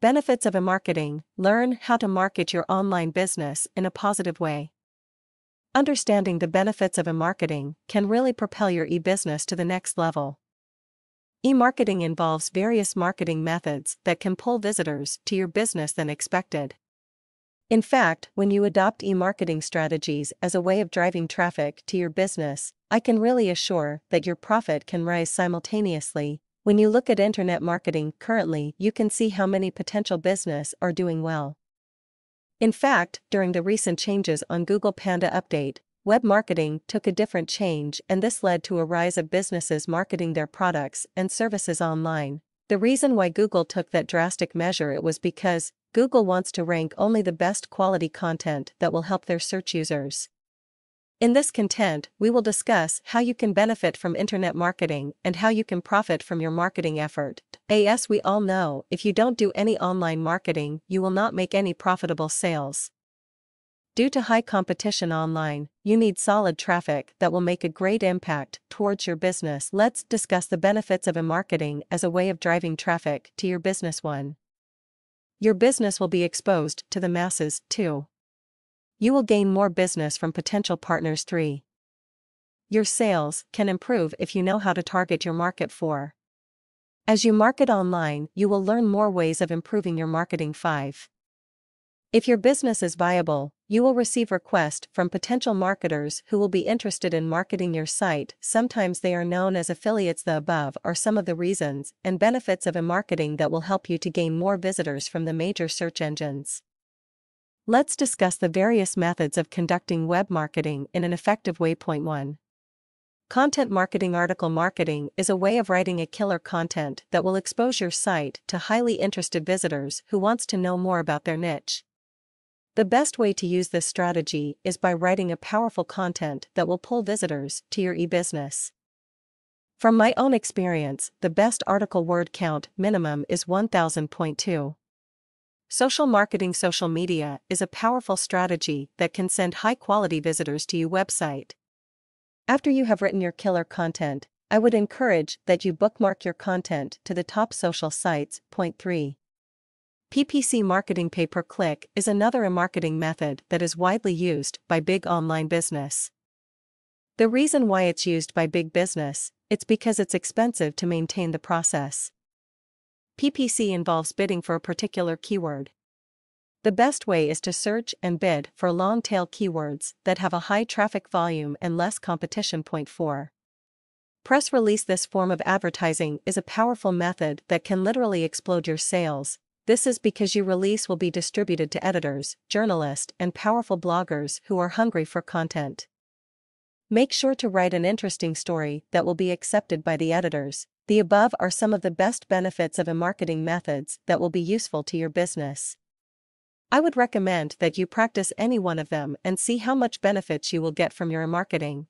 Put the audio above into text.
Benefits of emarketing. Learn how to market your online business in a positive way. Understanding the benefits of emarketing can really propel your e-business to the next level. E-marketing involves various marketing methods that can pull visitors to your business than expected. In fact, when you adopt e-marketing strategies as a way of driving traffic to your business, I can really assure that your profit can rise simultaneously. When you look at internet marketing currently, you can see how many potential businesses are doing well. In fact, during the recent changes on Google Panda update, web marketing took a different change, and this led to a rise of businesses marketing their products and services online. The reason why Google took that drastic measure it was because Google wants to rank only the best quality content that will help their search users. In this content, we will discuss how you can benefit from internet marketing and how you can profit from your marketing effort. As we all know, if you don't do any online marketing, you will not make any profitable sales. Due to high competition online, you need solid traffic that will make a great impact towards your business. Let's discuss the benefits of emarketing as a way of driving traffic to your business. 1. Your business will be exposed to the masses. 2. You will gain more business from potential partners. 3. Your sales can improve if you know how to target your market. 4. As you market online, you will learn more ways of improving your marketing. 5. If your business is viable, you will receive requests from potential marketers who will be interested in marketing your site. Sometimes they are known as affiliates. The above are some of the reasons and benefits of emarketing that will help you to gain more visitors from the major search engines. Let's discuss the various methods of conducting web marketing in an effective way. 1. Content marketing. Article marketing is a way of writing a killer content that will expose your site to highly interested visitors who wants to know more about their niche. The best way to use this strategy is by writing a powerful content that will pull visitors to your e-business. From my own experience, the best article word count minimum is 1000.2. Social marketing. Social media is a powerful strategy that can send high-quality visitors to your website. After you have written your killer content, I would encourage that you bookmark your content to the top social sites. 3. PPC marketing. Pay-per-click is another emarketing method that is widely used by big online business. The reason why it's used by big business, it's because it's expensive to maintain the process. PPC involves bidding for a particular keyword. The best way is to search and bid for long-tail keywords that have a high traffic volume and less competition. 4. Press release. This form of advertising is a powerful method that can literally explode your sales. This is because your release will be distributed to editors, journalists, and powerful bloggers who are hungry for content. Make sure to write an interesting story that will be accepted by the editors. The above are some of the best benefits of emarketing methods that will be useful to your business. I would recommend that you practice any one of them and see how much benefits you will get from your emarketing.